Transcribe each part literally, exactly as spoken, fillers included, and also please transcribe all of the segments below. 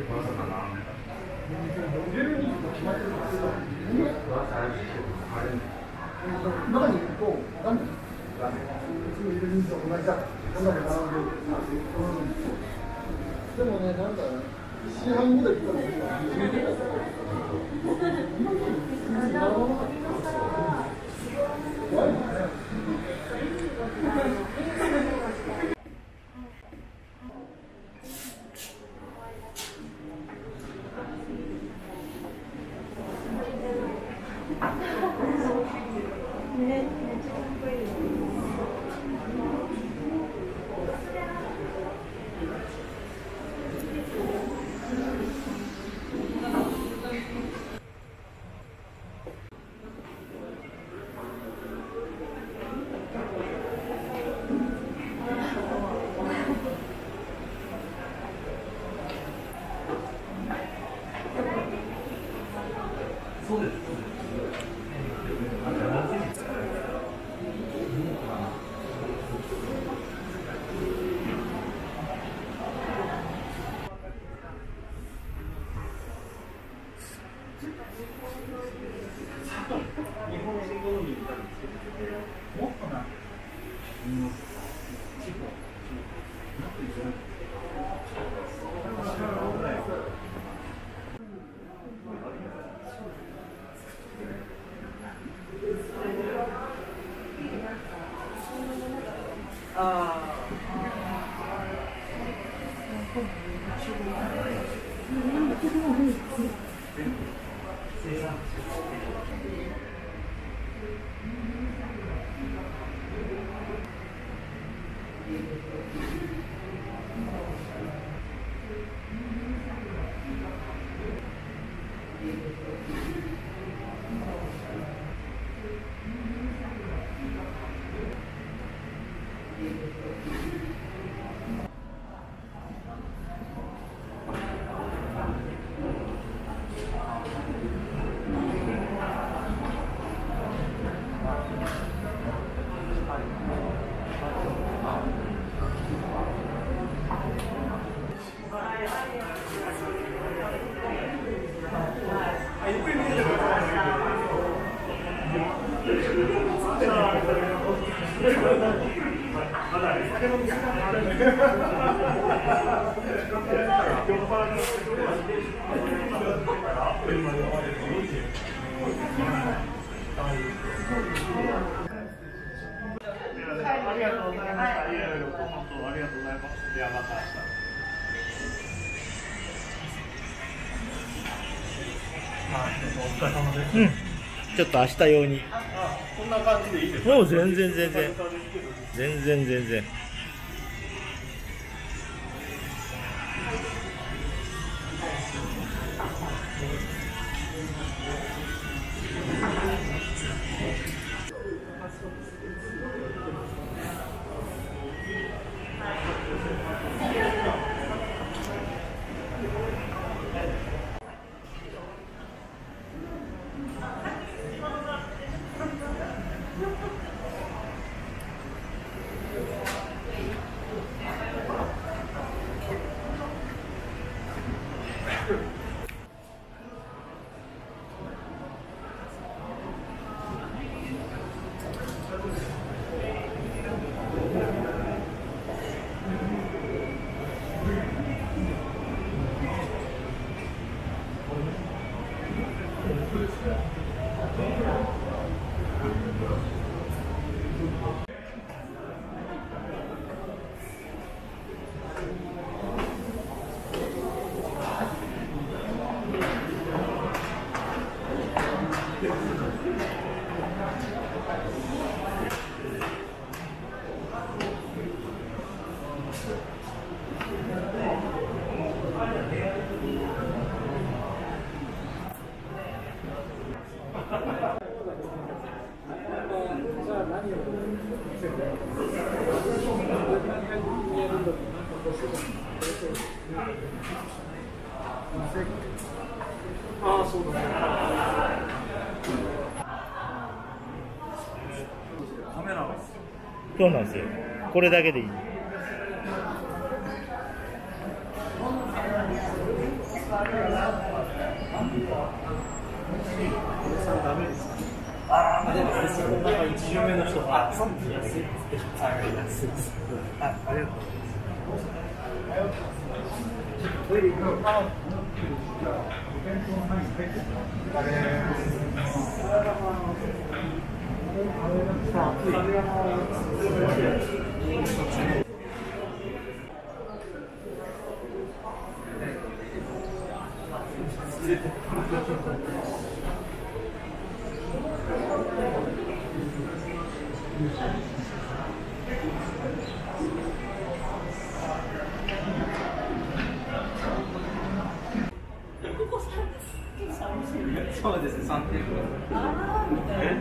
でもね、なんか、市販見たりとか、ね、ちょっと明日用に。こんな感じでいいですか？もう全然全然全然全然。そうなんですよ。これだけでいい。ああ、でも、その中一巡目の人が、そうですね。はい、安いです。あ、ありがとうございます。そうですね、さんてんぐらい。あーみたいな。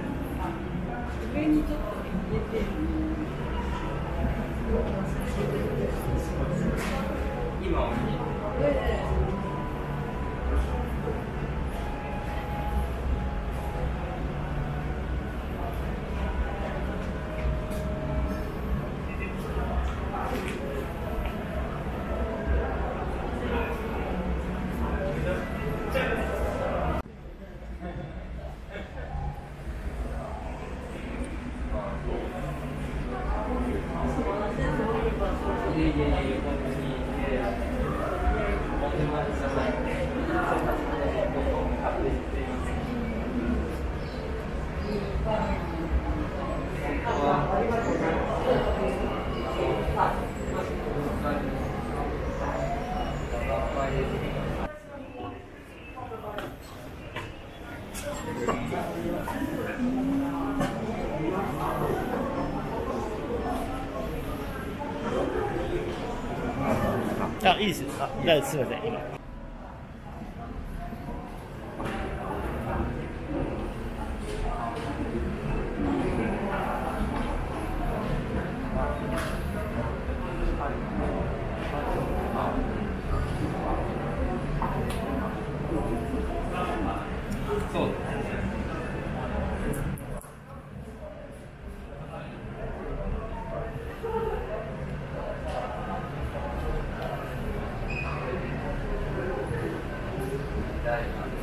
上にちょっと入れて。今はね。あ、いいですよ。あ、じゃあすみません。今。Thank you.